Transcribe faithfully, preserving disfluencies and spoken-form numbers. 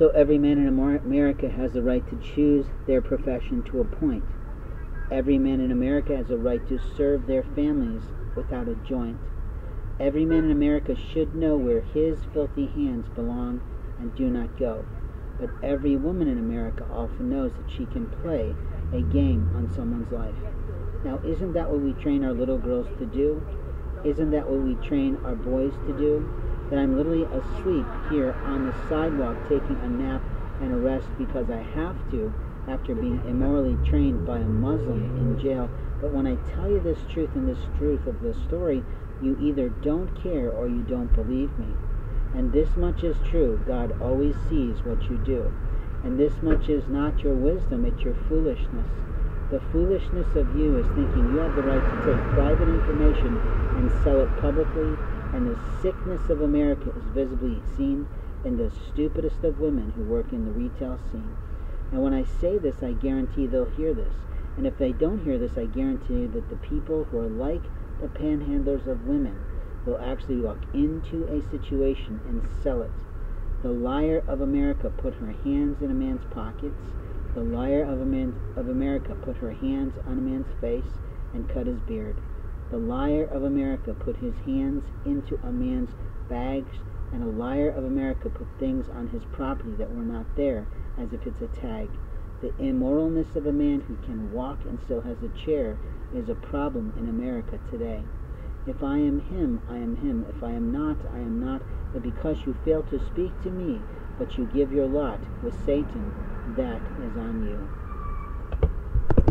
So every man in America has the right to choose their profession to a point. Every man in America has a right to serve their families without a joint. Every man in America should know where his filthy hands belong and do not go. But every woman in America often knows that she can play a game on someone's life. Now, isn't that what we train our little girls to do? Isn't that what we train our boys to do? That I'm literally asleep here on the sidewalk taking a nap and a rest because I have to after being immorally trained by a Muslim in jail. But when I tell you this truth and this truth of this story, you either don't care or you don't believe me. And this much is true, God always sees what you do. And this much is not your wisdom, it's your foolishness. The foolishness of you is thinking you have the right to take private information and sell it publicly, and the sickness of America is visibly seen in the stupidest of women who work in the retail scene. And when I say this, I guarantee they'll hear this. And if they don't hear this, I guarantee that the people who are like the panhandlers of women will actually walk into a situation and sell it. The liar of America put her hands in a man's pockets. The liar of, a man, of America put her hands on a man's face and cut his beard. The liar of America put his hands into a man's bags, and a liar of America put things on his property that were not there, as if it's a tag. The immoralness of a man who can walk and still has a chair is a problem in America today. If I am him, I am him. If I am not, I am not. But because you fail to speak to me, but you give your lot with Satan, that is on you.